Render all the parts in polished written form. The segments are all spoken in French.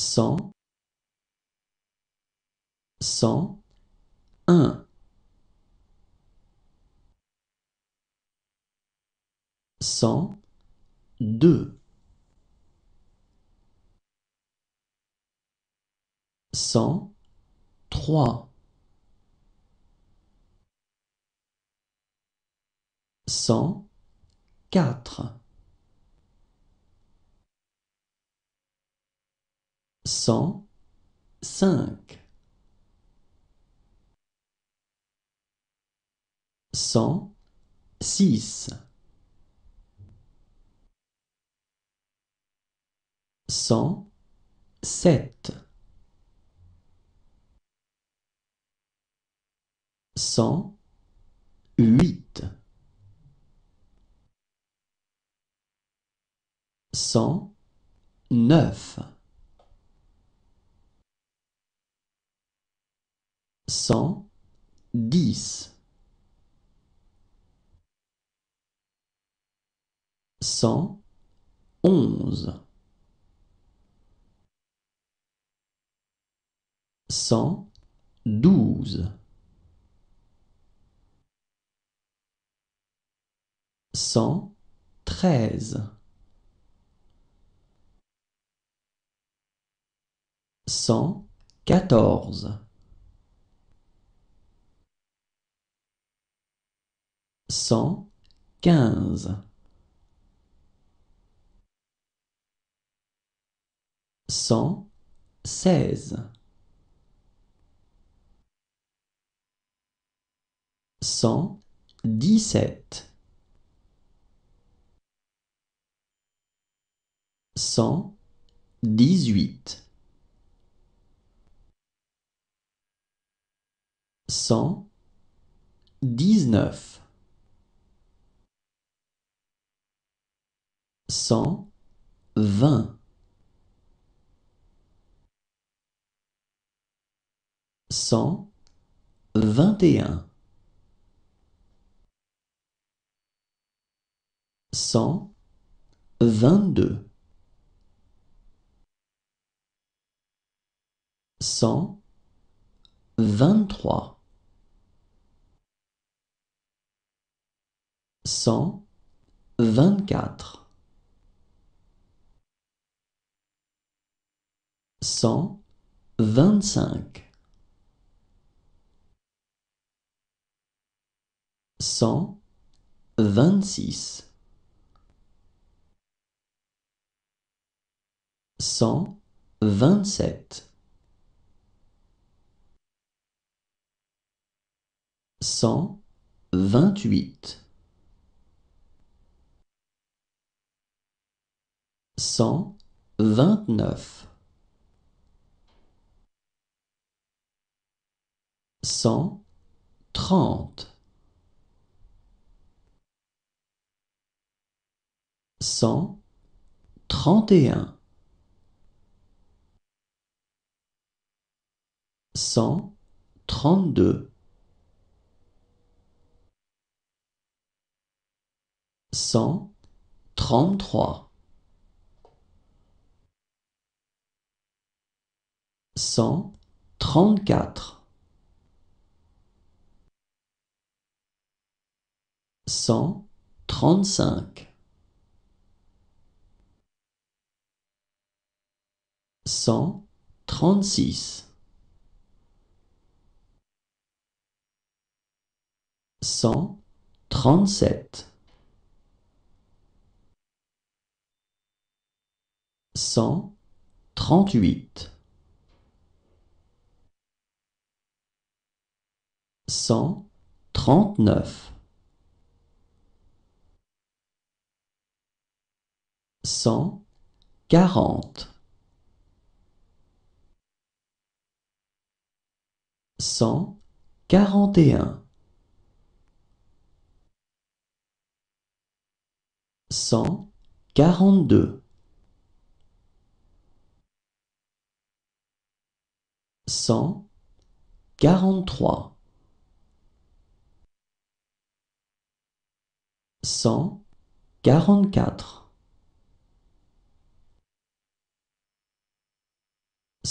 100, 1, 102, 103, 104, 105, 106, 107, 108, 109, 110, 111, 112, 113, 114, 115, 116, 117, 118, 119, 120, 121, 122, 123, 124, 125, 126, 127, 128, 129, 130, 131, 132, 133, 134, 135, 136, 137, 138, 139, 140, 141, 142, 143, 144, 145, 146, 147, 148, 149, 150, 151, 152, 153, 154, 155, 156, 157, 158, 159, 160, 161, 162, 163, 164, 165, 166, 167, 168, 169, 170, 171, 172, 173, 174, 175, 176, 177, 178, 179, 180, 181, 182, 183, 184, 185, 186,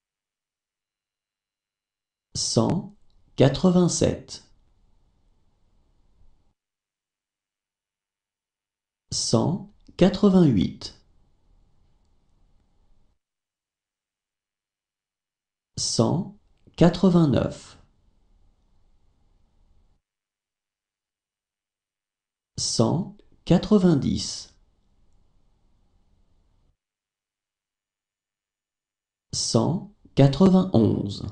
187, 188, 189, 89, 190, 191, 192,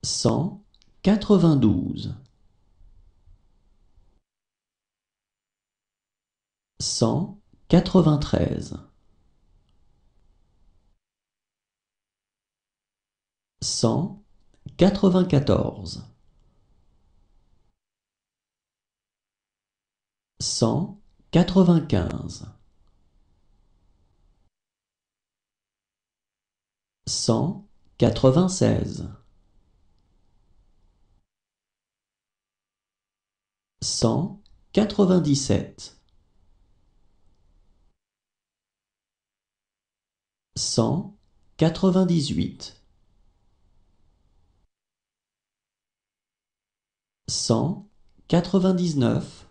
193, 194, 195, 196, 197, 198, 199,